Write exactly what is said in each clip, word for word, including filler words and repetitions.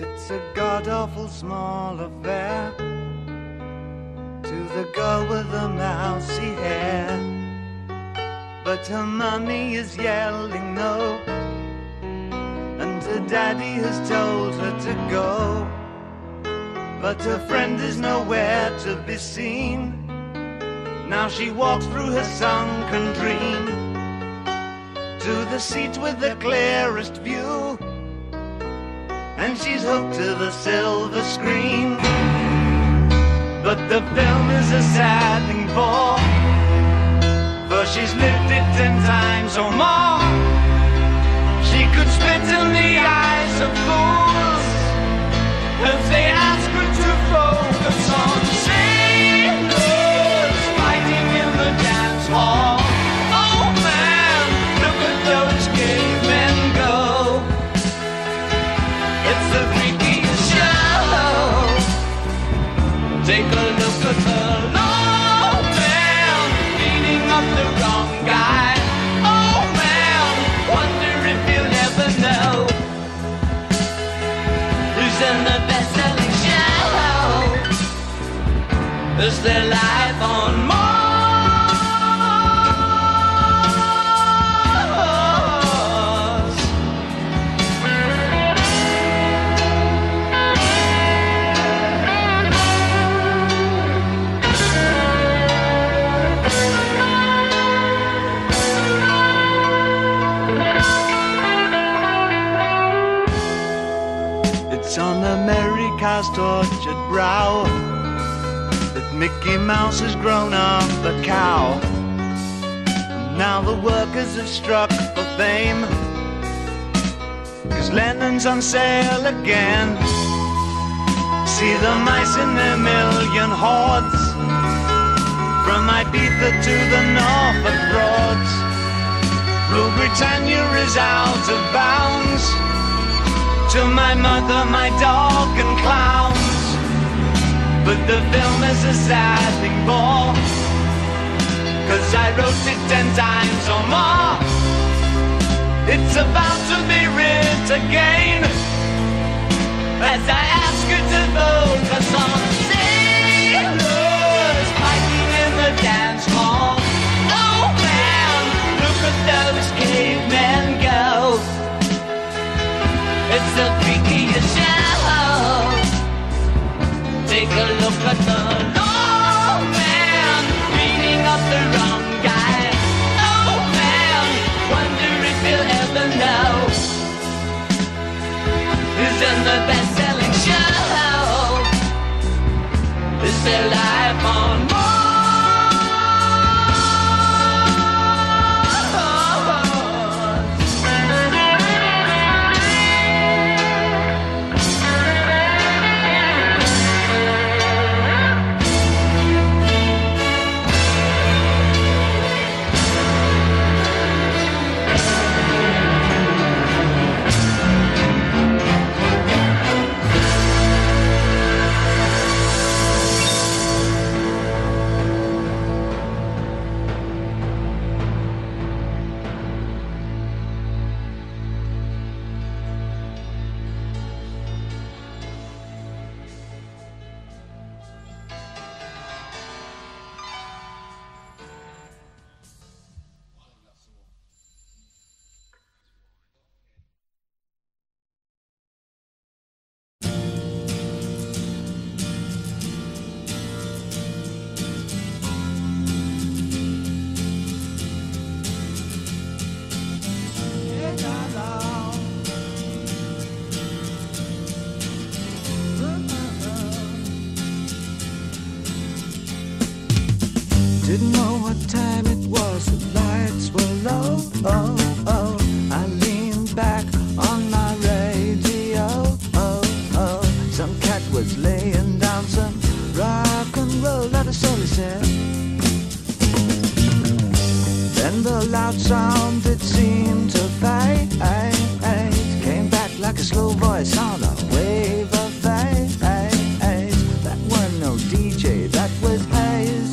It's a god-awful small affair to the girl with the mousy hair, but her mummy is yelling no, and her daddy has told her to go, but her friend is nowhere to be seen. Now she walks through her sunken dream to the seat with the clearest view, and she's hooked to the silver screen. But the film is a sad thing for, for she's lived it ten times or more. She could spit in the eyes of fools if they ask her to focus on sailors fighting in the dance hall. Take a look at the low man, beating up the in the best-selling show. Is there life on Mars? It's on America's tortured brow that Mickey Mouse has grown up a cow. And now the workers have struck for fame, 'cause Lennon's on sale again. See the mice in their million hordes, from Ibiza to the Norfolk Broads. Rule Britannia is out of bounds, to my mother, my dog and clowns. But the film is a sad thing for, 'cause I wrote it ten times or more. It's about to be writ again, as I ask you to vote for some sailors fighting in the dance hall. Oh man, look at those cavemen go. It's the freakiest show. Take a look at the old man beating up the wrong guy. Oh man, wonder if you'll ever know. Is in the best-selling show. Is there life on Mars? Didn't know what time it was, the lights were low, oh, oh. I leaned back on my radio, oh, oh. Some cat was laying down some rock and roll that I slowly said. Then the loud sound that seemed to fade came back like a slow voice on a wave of fate. That were no D J, that was haze.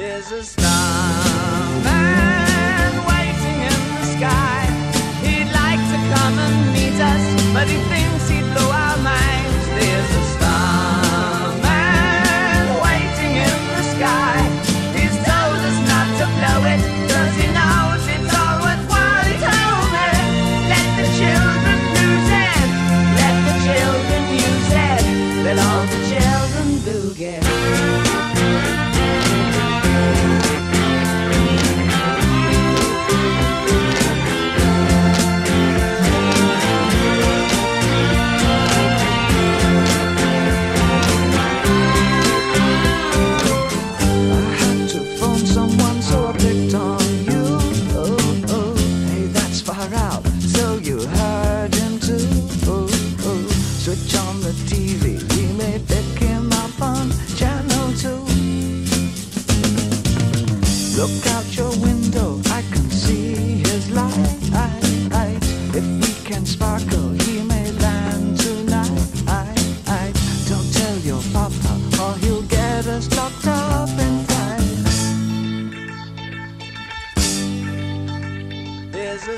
There's a starman waiting in the sky. He'd like to come and meet us, but he thinks he'd blow our minds. There's a starman waiting in the sky. He's told us not to blow it, 'cause he knows it's all worthwhile. He told me, let the children lose it, let the children use it, let all the children boog it. Look out your window, I can see his light. If we can sparkle, he may land tonight. Don't tell your papa, or he'll get us locked up in time. There's a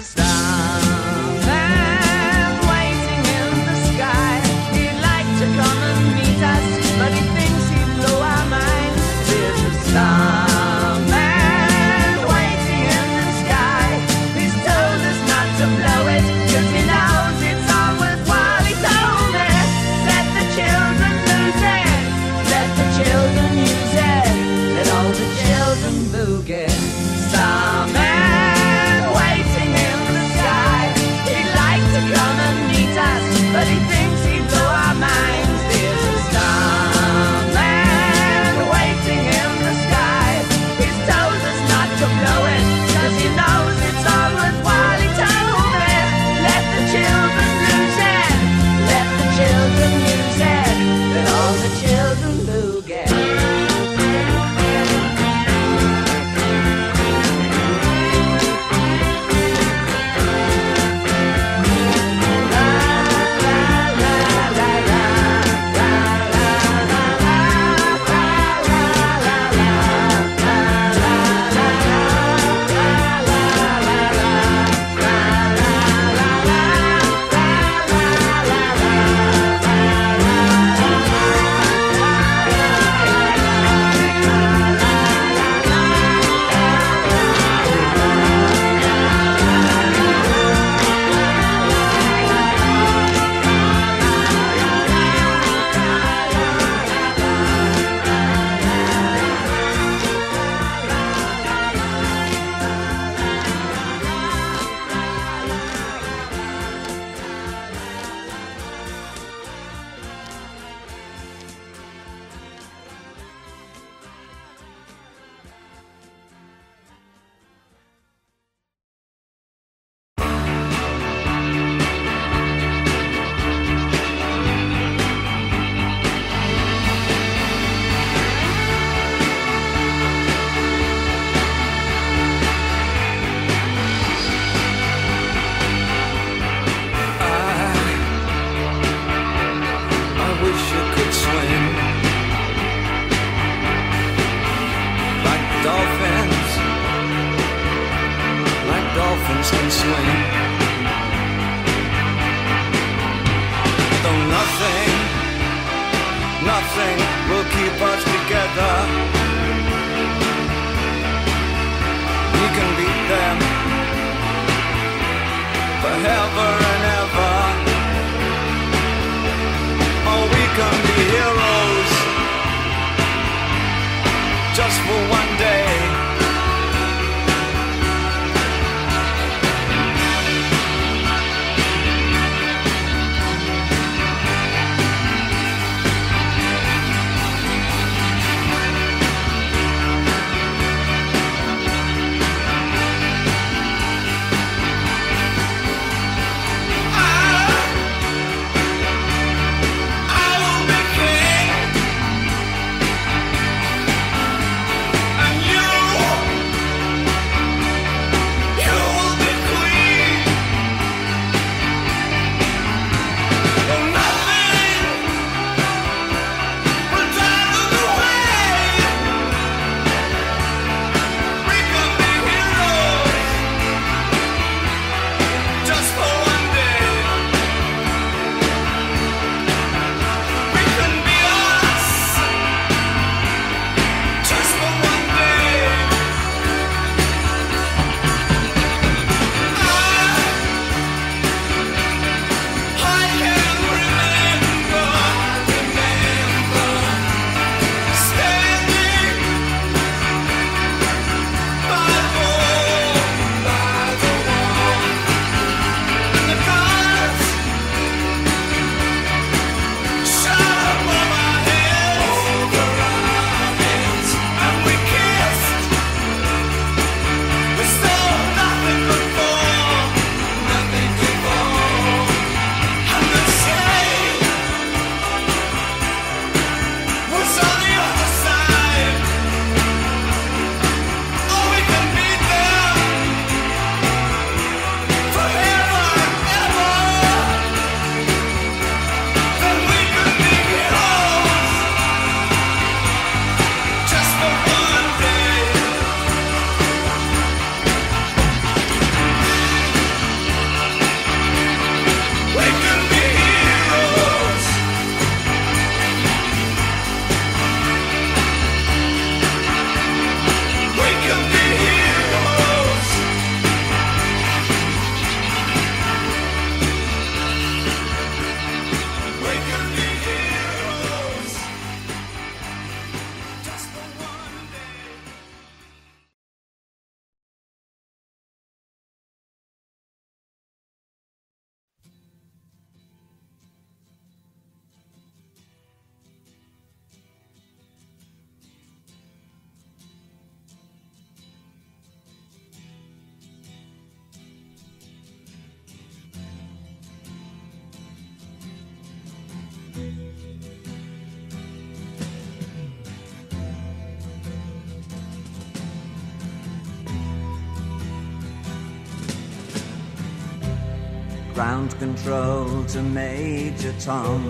ground control to Major Tom.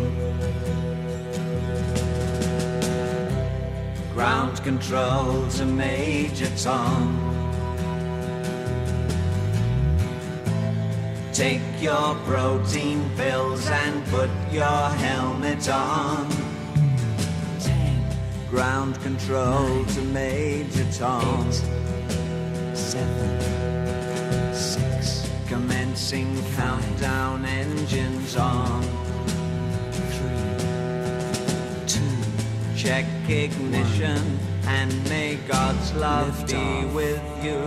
Ground control to Major Tom. Take your protein pills and put your helmet on. Ground control to Major Tom. seven, six, commencing countdown, engines on. three, two, check ignition, one, and may God's love be off with you.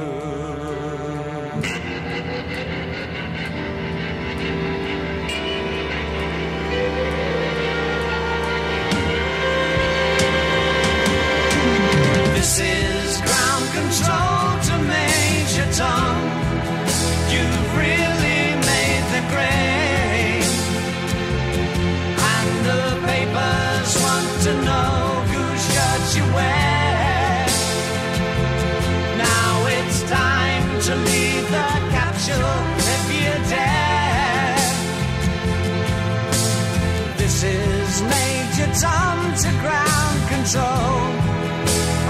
Tom to ground control.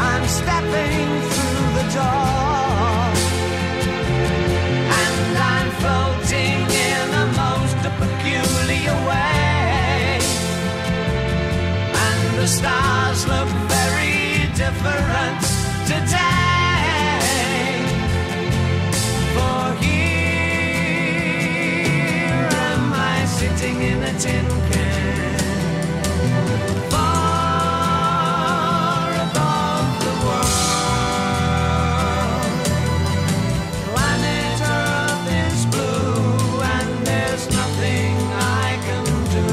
I'm stepping through the door, and I'm floating in a most peculiar way, and the stars look very different today. For here am I, sitting in a tin can, far above the world. Planet Earth is blue, and there's nothing I can do.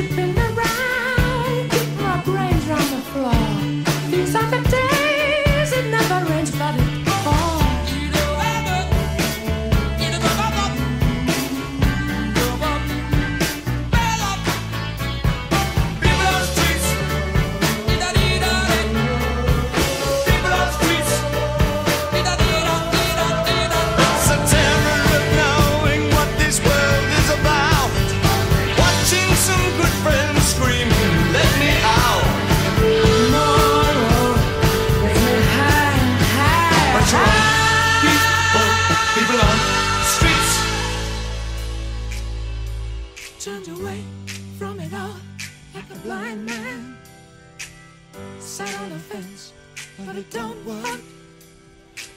Zipping around, keep my brains round the floor. These are the days, it never rains but it falls. People on the streets, people on the streets. It's the terror of knowing what this world is about. Watching some good friends screaming, let me out. Tomorrow, let me hide, hide, hide. People, people on the streets. Turned away from it all like a blind man. Sat on the fence, but it don't work.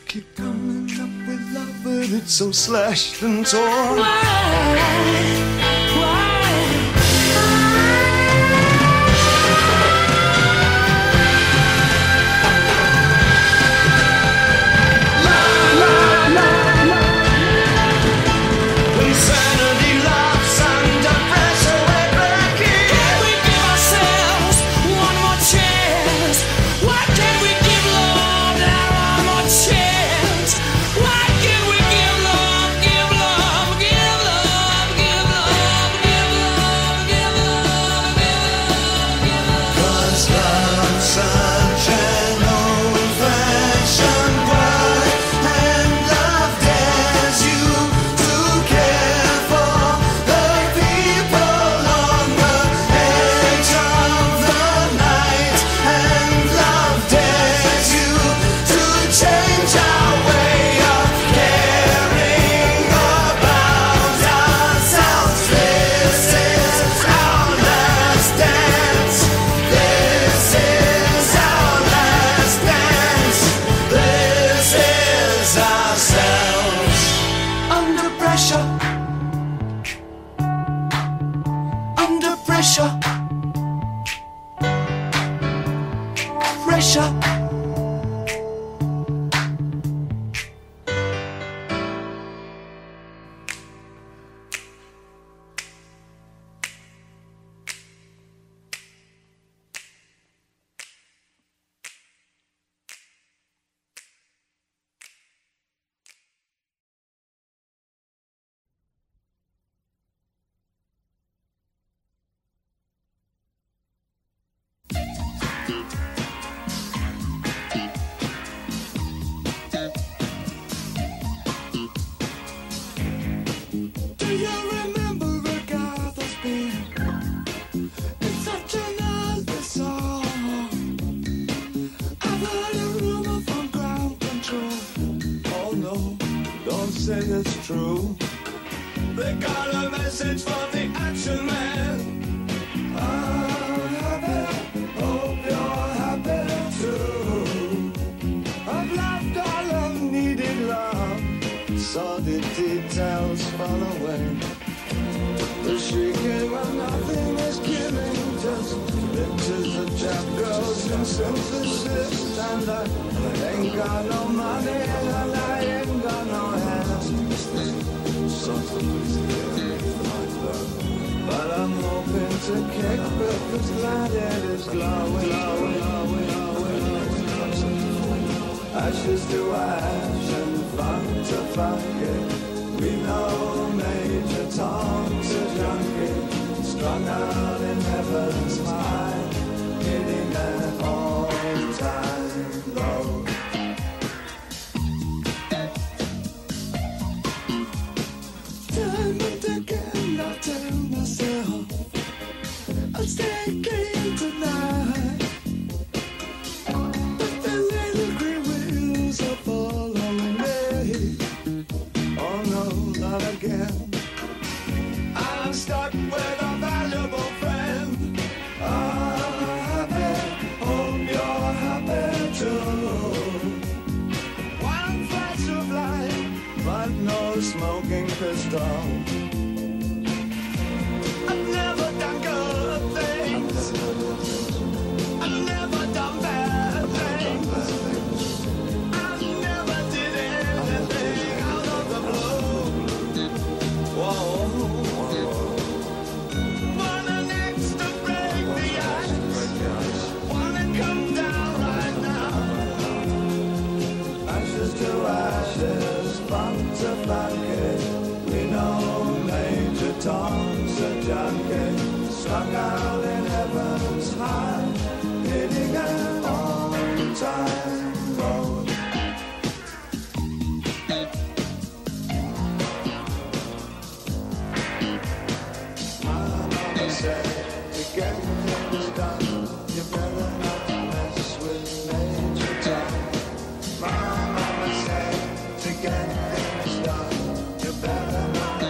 Keep coming up with love, but it's so slashed and torn. Insanity laughs under pressure, we're breaking. Can we give ourselves one more chance? Why can't we give love now one more chance? Why can't we give love, give love, give love, give love, give love, give love, give love, give love? 'Cause love's such an old-fashioned word, and love dares you to care for the people on the edge of the night. And love dares you to change our way of caring about ourselves. This is our last dance. This is our last dance. This is ourselves. Under pressure, under pressure, pressure. Do you remember a guy that's been in such another song? I've heard a rumor from ground control. Oh no, don't say it's true. They got a message for the action man. I'm happy, hope you're happy too. I've loved all of needed love, saw the details fall away. The shrieking when nothing is given, just pictures of chap girls in synthesis. And I ain't got no money and I ain't got no hands. Something is here like that. But I'm hoping to kick with this light that is glowing, glowing, glowing, glowing. Ashes to ash and fun to fuck it. We know Major Tom's a junkie, strung out in heaven's mind, hitting an all-time low. Time and again I tell myself I'll stay clean tonight, but the little green wheels are following me. Oh no, not again. I'm stuck with a valuable friend. I'm happy, hope you're happy too. One flash of light, but no smoking pistol. I've never done good things, I've never done bad things, I've never did anything out of the blue. Whoa, whoa, whoa. But the next Tom, Sir John Kent, sung out in heaven's high, hitting an all-time road. My mama said, to get things done, you better not mess with Major Tom. My mama said, to get things done, you better not. Yeah.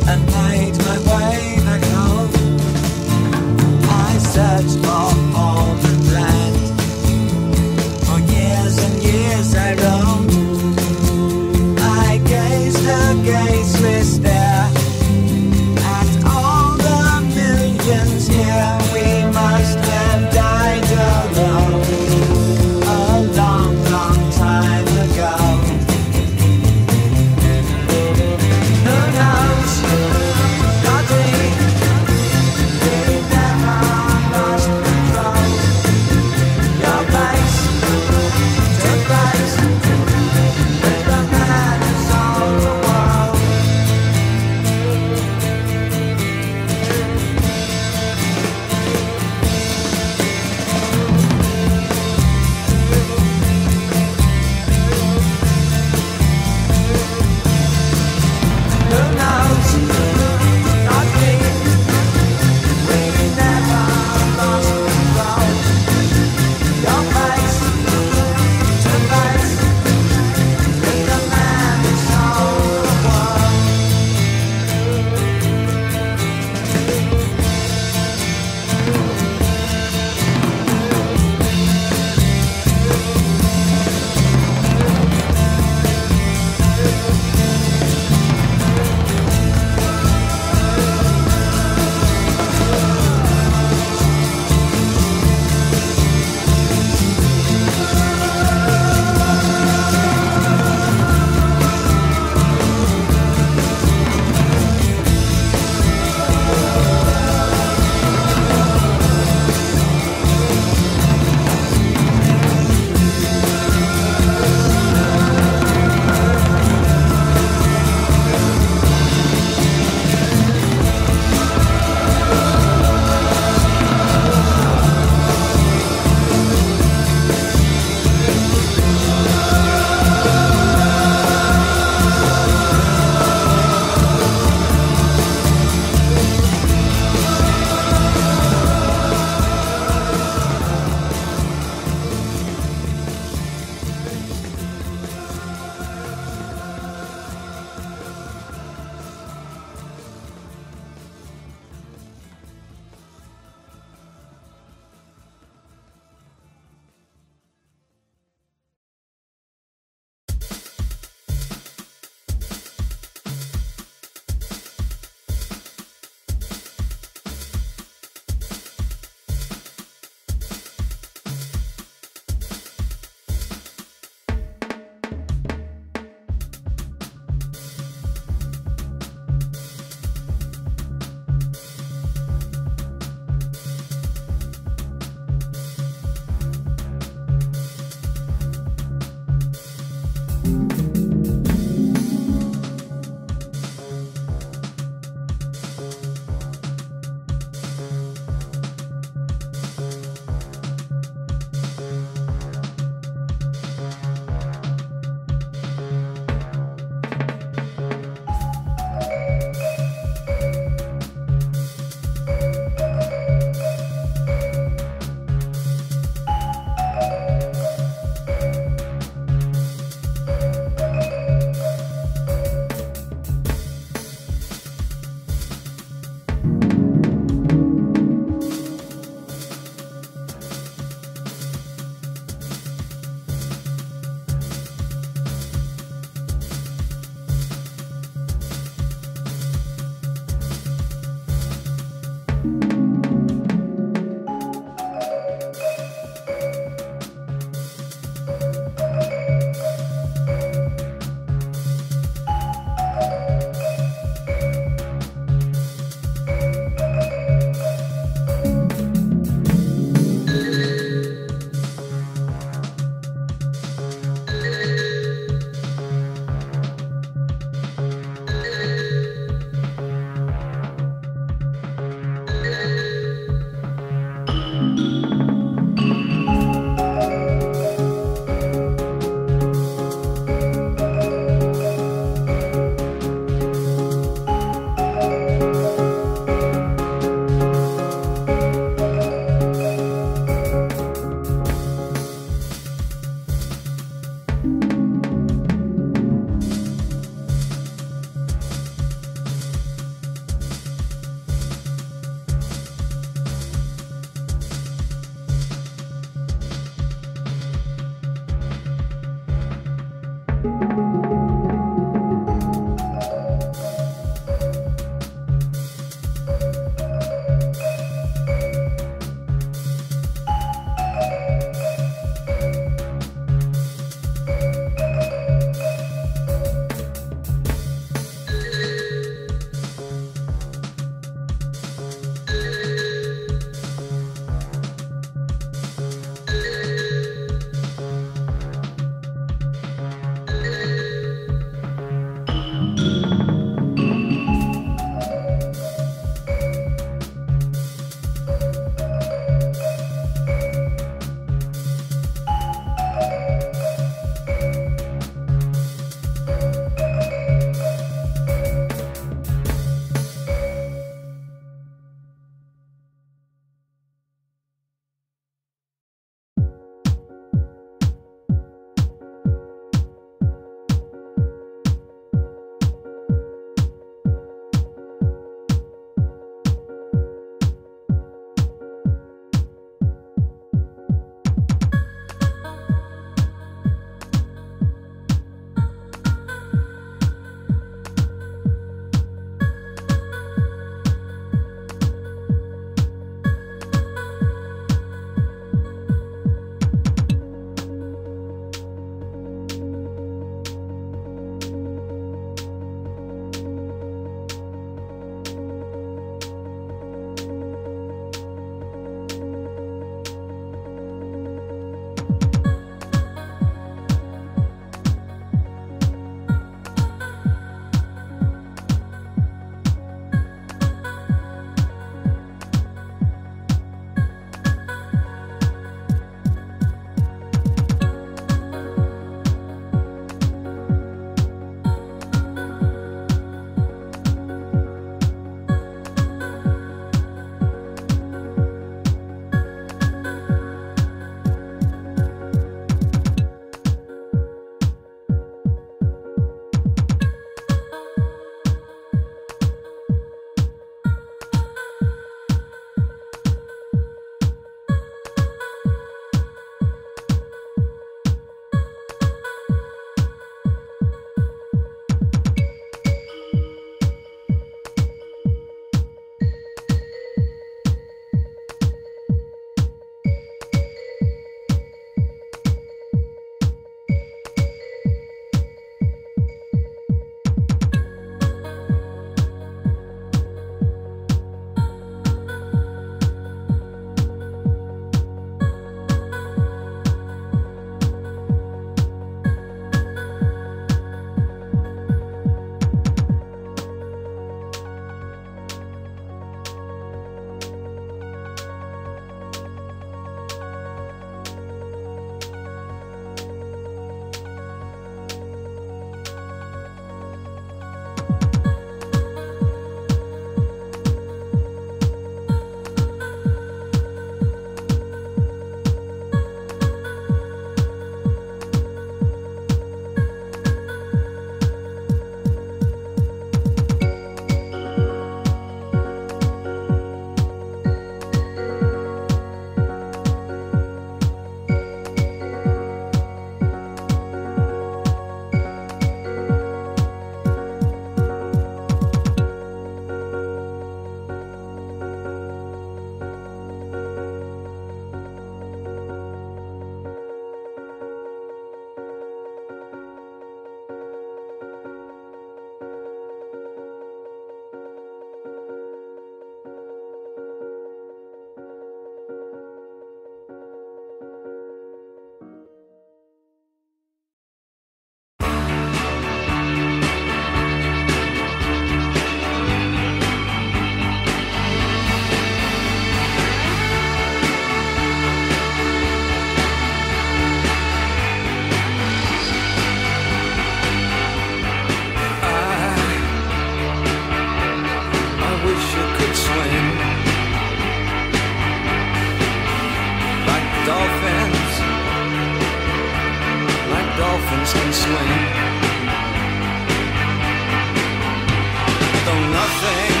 nothing,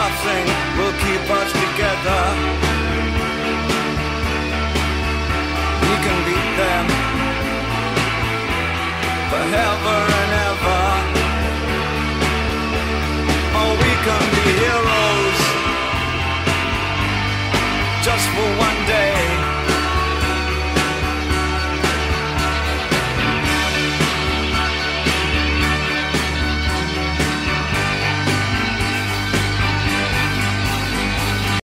nothing will keep us together. We can beat them forever.